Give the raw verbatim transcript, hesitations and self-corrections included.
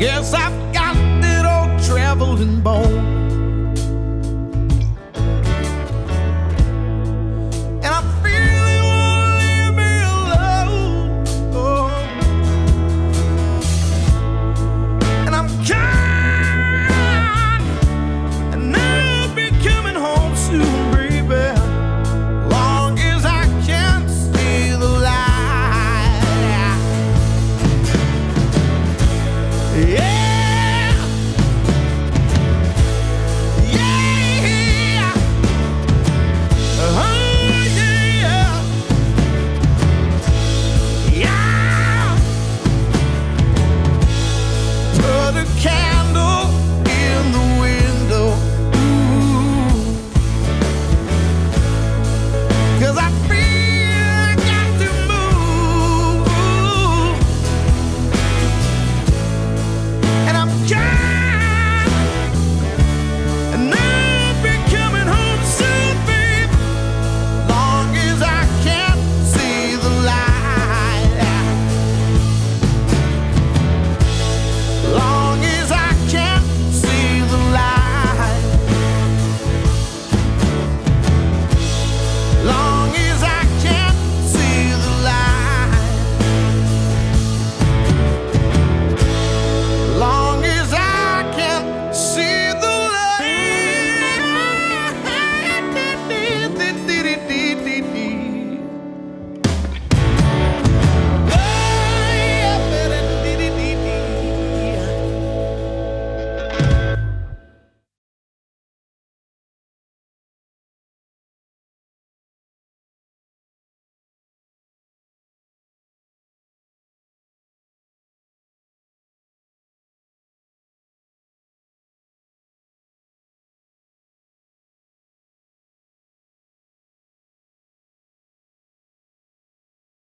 Guess I've got that old traveling bone.